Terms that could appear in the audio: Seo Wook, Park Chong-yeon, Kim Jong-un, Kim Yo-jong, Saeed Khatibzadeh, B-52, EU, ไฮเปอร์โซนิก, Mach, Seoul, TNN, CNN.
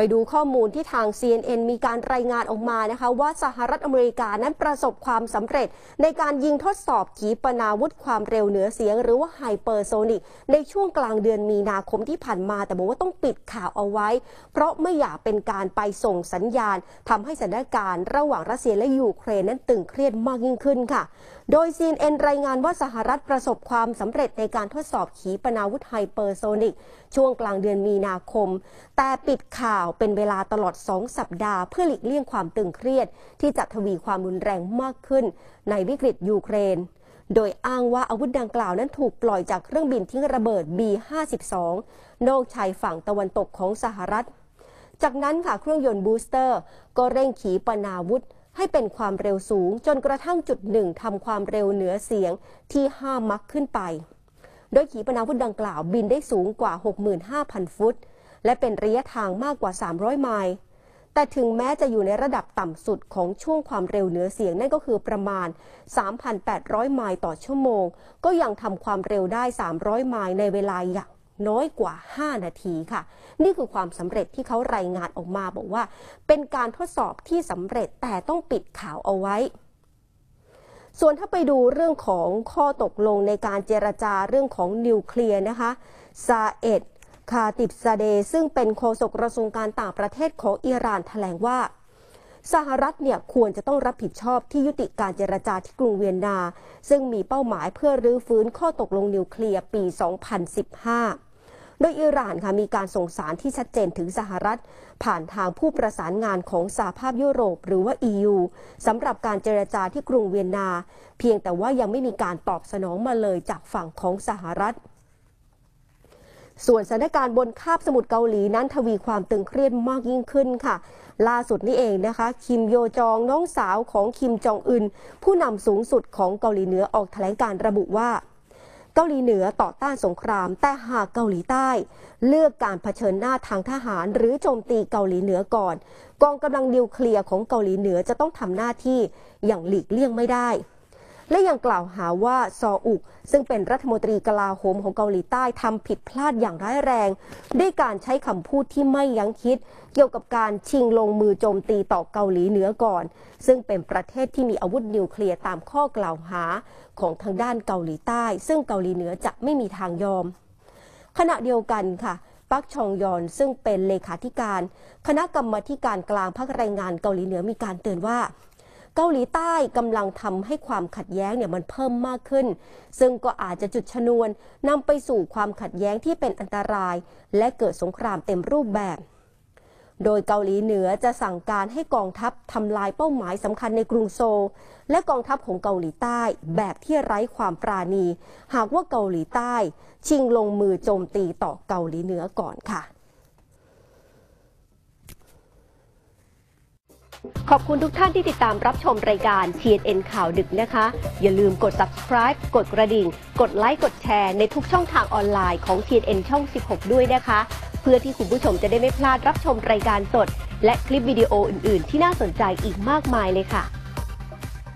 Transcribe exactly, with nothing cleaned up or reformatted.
ไปดูข้อมูลที่ทาง ซี เอ็น เอ็น มีการรายงานออกมานะคะว่าสหรัฐอเมริกานั้นประสบความสำเร็จในการยิงทดสอบขีปนาวุธความเร็วเหนือเสียงหรือว่าไฮเปอร์โซนิกในช่วงกลางเดือนมีนาคมที่ผ่านมาแต่บอกว่าต้องปิดข่าวเอาไว้เพราะไม่อยากเป็นการไปส่งสัญญาณทำให้สถานการณ์ระหว่างรัสเซียและยูเครนนั้นตึงเครียดมากยิ่งขึ้นค่ะโดย ซี เอ็น เอ็น รายงานว่าสหรัฐประสบความสำเร็จในการทดสอบขีปนาวุธไฮเปอร์โซนิกช่วงกลางเดือนมีนาคมแต่ปิดข่าวเป็นเวลาตลอดสองสัปดาห์เพื่อหลีกเลี่ยงความตึงเครียดที่จะทวีความรุนแรงมากขึ้นในวิกฤตยูเครนโดยอ้างว่าอาวุธดังกล่าวนั้นถูกปล่อยจากเครื่องบินทิ้งระเบิด บี ห้าสิบสอง นอกชายฝั่งตะวันตกของสหรัฐจากนั้นค่ะเครื่องยนต์บูสเตอร์ก็เร่งขีปนาวุธให้เป็นความเร็วสูงจนกระทั่งจุดหนึ่งทำความเร็วเหนือเสียงที่ห้ามัคขึ้นไปโดยขีปนาวุธดังกล่าวบินได้สูงกว่า หกหมื่นห้าพัน ฟุตและเป็นระยะทางมากกว่าสามร้อยไมล์แต่ถึงแม้จะอยู่ในระดับต่ำสุดของช่วงความเร็วเหนือเสียงนั่นก็คือประมาณ สามพันแปดร้อย ไมล์ต่อชั่วโมงก็ยังทำความเร็วได้สามร้อยไมล์ในเวลาอย่างน้อยกว่าห้านาทีค่ะนี่คือความสำเร็จที่เขารายงานออกมาบอกว่าเป็นการทดสอบที่สำเร็จแต่ต้องปิดข่าวเอาไว้ส่วนถ้าไปดูเรื่องของข้อตกลงในการเจรจาเรื่องของนิวเคลียร์นะคะซาเอดคาติบซาเดซึ่งเป็นโฆษกกระทรวงการต่างประเทศของอิหร่านแถลงว่าสหรัฐเนี่ยควรจะต้องรับผิดชอบที่ยุติการเจรจาที่กรุงเวียนนาซึ่งมีเป้าหมายเพื่อรื้อฟื้นข้อตกลงนิวเคลียร์ปี สองพันสิบห้าโดยอิหร่านค่ะมีการส่งสารที่ชัดเจนถึงสหรัฐผ่านทางผู้ประสานงานของสหภาพยุโรปหรือว่า อี ยู สำหรับการเจรจาที่กรุงเวียนนาเพียงแต่ว่ายังไม่มีการตอบสนองมาเลยจากฝั่งของสหรัฐส่วนสถานการณ์บนคาบสมุทรเกาหลีนั้นทวีความตึงเครียดมากยิ่งขึ้นค่ะล่าสุดนี้เองนะคะคิมโยจองน้องสาวของคิมจองอึนผู้นำสูงสุดของเกาหลีเหนือออกแถลงการระบุว่าเกาหลีเหนือต่อต้านสงครามแต่หากเกาหลีใต้เลือกการเผชิญหน้าทางทหารหรือโจมตีเกาหลีเหนือก่อนกองกำลังนิวเคลียร์ของเกาหลีเหนือจะต้องทำหน้าที่อย่างหลีกเลี่ยงไม่ได้และยังกล่าวหาว่าซออุกซึ่งเป็นรัฐมนตรีกลาโหมของเกาหลีใต้ทำผิดพลาดอย่างร้ายแรงด้วยการใช้คำพูดที่ไม่ยั้งคิดเกี่ยวกับการชิงลงมือโจมตีต่อเกาหลีเหนือก่อนซึ่งเป็นประเทศที่มีอาวุธนิวเคลียร์ตามข้อกล่าวหาของทางด้านเกาหลีใต้ซึ่งเกาหลีเหนือจะไม่มีทางยอมขณะเดียวกันค่ะปักชองยอนซึ่งเป็นเลขาธิการคณะกรรมาการกลางพรรคแรงงานเกาหลีเหนือมีการเตือนว่าเกาหลีใต้กำลังทำให้ความขัดแย้งเนี่ยมันเพิ่มมากขึ้นซึ่งก็อาจจะจุดชนวนนำไปสู่ความขัดแย้งที่เป็นอันตรายและเกิดสงครามเต็มรูปแบบโดยเกาหลีเหนือจะสั่งการให้กองทัพทำลายเป้าหมายสำคัญในกรุงโซลและกองทัพของเกาหลีใต้แบบที่ไร้ความปราณีหากว่าเกาหลีใต้ชิงลงมือโจมตีต่อเกาหลีเหนือก่อนค่ะขอบคุณทุกท่านที่ติดตามรับชมรายการ ที เอ็น เอ็น ข่าวดึกนะคะอย่าลืมกด ซับสไครบ์ กดกระดิ่งกดไลค์กดแชร์ในทุกช่องทางออนไลน์ของ ที เอ็น เอ็น ช่อง สิบหก ด้วยนะคะเพื่อที่คุณผู้ชมจะได้ไม่พลาดรับชมรายการสดและคลิปวิดีโออื่นๆที่น่าสนใจอีกมากมายเลยค่ะ